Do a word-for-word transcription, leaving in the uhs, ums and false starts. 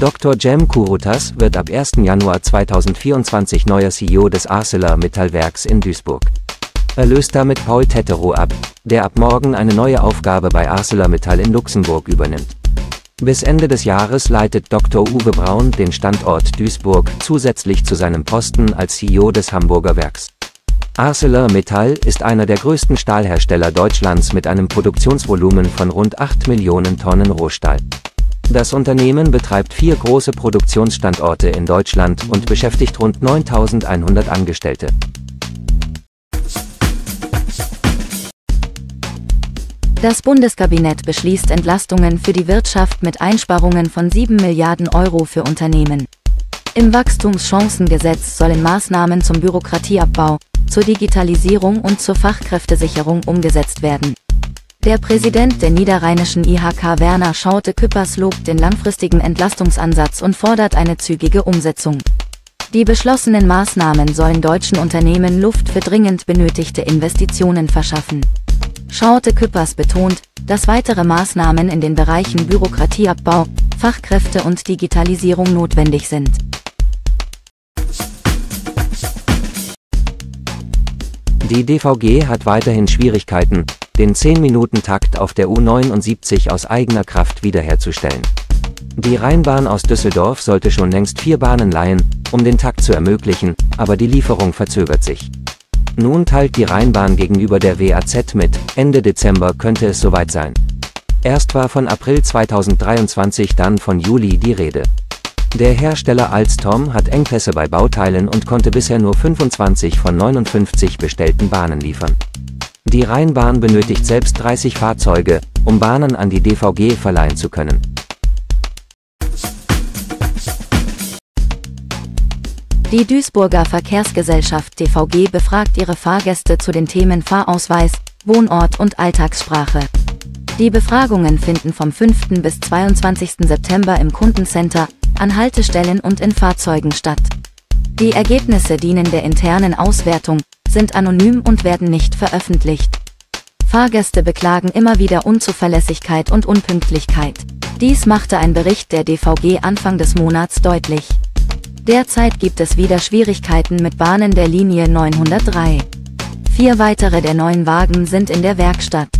Doktor Cem Kurutas wird ab ersten Januar zweitausendvierundzwanzig neuer C E O des ArcelorMittal-Werks in Duisburg. Er löst damit Paul Tetterow ab, der ab morgen eine neue Aufgabe bei ArcelorMittal in Luxemburg übernimmt. Bis Ende des Jahres leitet Doktor Uwe Braun den Standort Duisburg zusätzlich zu seinem Posten als C E O des Hamburger Werks. ArcelorMittal ist einer der größten Stahlhersteller Deutschlands mit einem Produktionsvolumen von rund acht Millionen Tonnen Rohstahl. Das Unternehmen betreibt vier große Produktionsstandorte in Deutschland und beschäftigt rund neuntausendeinhundert Angestellte. Das Bundeskabinett beschließt Entlastungen für die Wirtschaft mit Einsparungen von sieben Milliarden Euro für Unternehmen. Im Wachstumschancengesetz sollen Maßnahmen zum Bürokratieabbau, zur Digitalisierung und zur Fachkräftesicherung umgesetzt werden. Der Präsident der niederrheinischen I H K Werner Schauerte-Küppers lobt den langfristigen Entlastungsansatz und fordert eine zügige Umsetzung. Die beschlossenen Maßnahmen sollen deutschen Unternehmen Luft für dringend benötigte Investitionen verschaffen. Schauerte-Küppers betont, dass weitere Maßnahmen in den Bereichen Bürokratieabbau, Fachkräfte und Digitalisierung notwendig sind. Die D V G hat weiterhin Schwierigkeiten, den zehn Minuten Takt auf der U neunundsiebzig aus eigener Kraft wiederherzustellen. Die Rheinbahn aus Düsseldorf sollte schon längst vier Bahnen leihen, um den Takt zu ermöglichen, aber die Lieferung verzögert sich. Nun teilt die Rheinbahn gegenüber der W A Z mit, Ende Dezember könnte es soweit sein. Erst war von April zweitausenddreiundzwanzig, dann von Juli die Rede. Der Hersteller Alstom hat Engpässe bei Bauteilen und konnte bisher nur fünfundzwanzig von neunundfünfzig bestellten Bahnen liefern. Die Rheinbahn benötigt selbst dreißig Fahrzeuge, um Bahnen an die D V G verleihen zu können. Die Duisburger Verkehrsgesellschaft D V G befragt ihre Fahrgäste zu den Themen Fahrausweis, Wohnort und Alltagssprache. Die Befragungen finden vom fünften bis zweiundzwanzigsten September im Kundencenter, an Haltestellen und in Fahrzeugen statt. Die Ergebnisse dienen der internen Auswertung, sind anonym und werden nicht veröffentlicht. Fahrgäste beklagen immer wieder Unzuverlässigkeit und Unpünktlichkeit. Dies machte ein Bericht der D V G Anfang des Monats deutlich. Derzeit gibt es wieder Schwierigkeiten mit Bahnen der Linie neunhundertdrei. Vier weitere der neuen Wagen sind in der Werkstatt.